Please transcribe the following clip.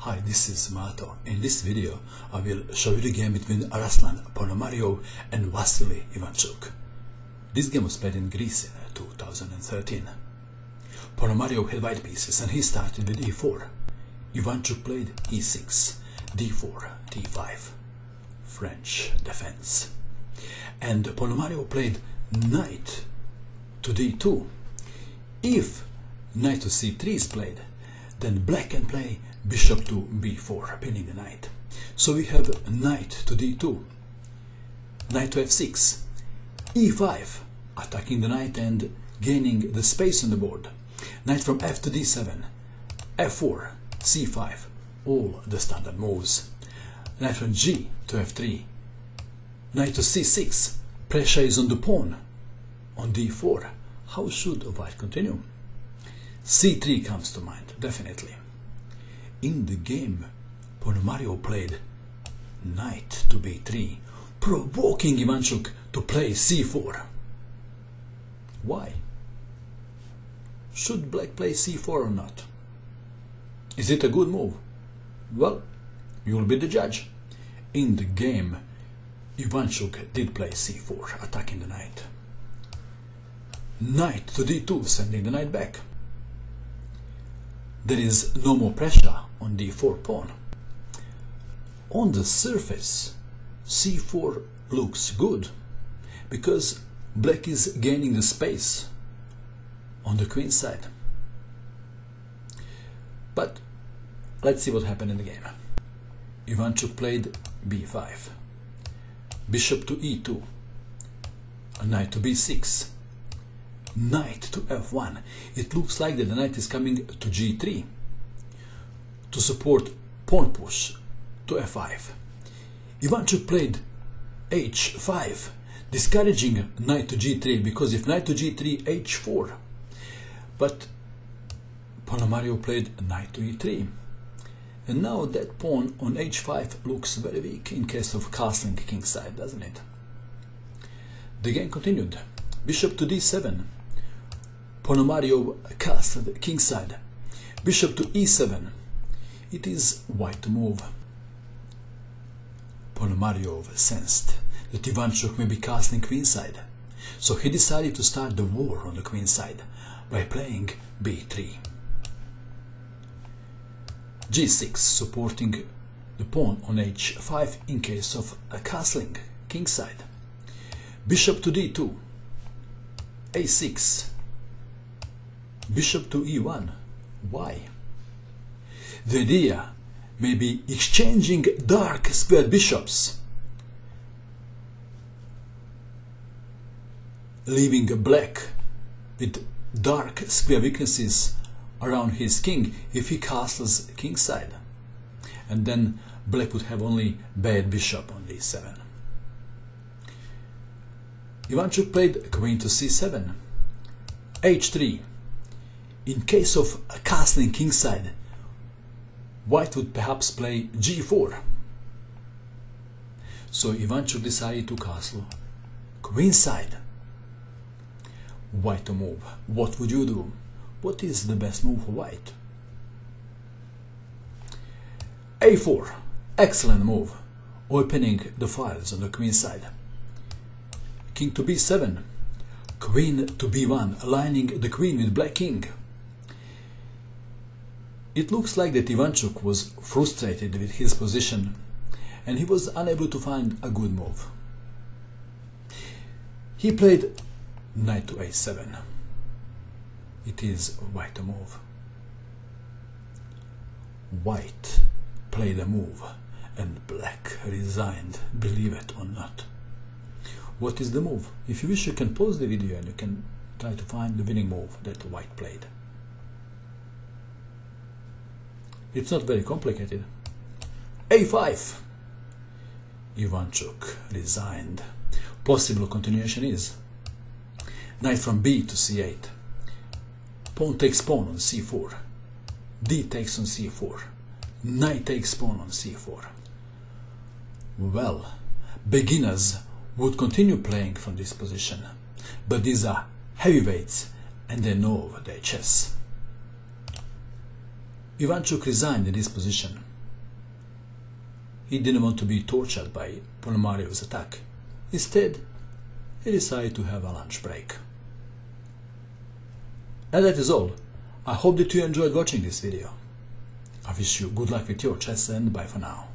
Hi, this is Mato. In this video, I will show you the game between Ruslan Ponomariov and Vasily Ivanchuk. This game was played in Greece in 2013. Ponomariov had white pieces and he started with e4. Ivanchuk played e6, d4, d5, French defense. And Ponomariov played knight to d2. If knight to c3 is played, then black can play bishop to b4, pinning the knight. So we have knight to d2, knight to f6, e5, attacking the knight and gaining the space on the board. Knight from f to d7, f4, c5, all the standard moves. Knight from g to f3, knight to c6, pressure is on the pawn, on d4. How should white continue? c3 comes to mind, definitely. In the game, Ponomariov played knight to b3, provoking Ivanchuk to play c4. Why? Should black play c4 or not? Is it a good move? Well, you'll be the judge. In the game, Ivanchuk did play c4, attacking the knight. Knight to d2, sending the knight back. There is no more pressure on d4 pawn. On the surface, c4 looks good because black is gaining the space on the queen side. But let's see what happened in the game. Ivanchuk played b5, bishop to e2, knight to b6, knight to f1. It looks like that the knight is coming to g3 to support pawn push to f5. Ivanchuk played h5, discouraging knight to g3, because if knight to g3, h4. But Ponomariov played knight to e3, and now that pawn on h5 looks very weak in case of castling kingside, doesn't it? The game continued. Bishop to d7, Ponomariov castled kingside. Bishop to e7. It is white to move. Ponomariov sensed that Ivanchuk may be castling queenside, so he decided to start the war on the queenside by playing b3. g6, supporting the pawn on h5 in case of a castling kingside. Bishop to d2, a6. Bishop to e1. Why? The idea may be exchanging dark squared bishops, leaving black with dark square weaknesses around his king if he castles kingside, and then black would have only bad bishop on d7. Ivanchuk played queen to c7, h3. In case of a castling kingside, white would perhaps play g4. So Ivanchuk decided to castle queenside. White to move. What would you do? What is the best move for white? a4. Excellent move, opening the files on the queenside. King to b7. Queen to b1, aligning the queen with black king. It looks like that Ivanchuk was frustrated with his position and he was unable to find a good move. He played knight to a7. It is white to move. White played a move and black resigned, believe it or not. What is the move? If you wish, you can pause the video and you can try to find the winning move that white played. It's not very complicated. a5. Ivanchuk resigned. Possible continuation is knight from b to c8. Pawn takes pawn on c4. d takes on c4. Knight takes pawn on c4. Well, beginners would continue playing from this position, but these are heavyweights and they know their chess. Ivanchuk resigned in this position. He didn't want to be tortured by Ponomariov's attack. Instead, he decided to have a lunch break. And that is all. I hope that you enjoyed watching this video. I wish you good luck with your chess and bye for now.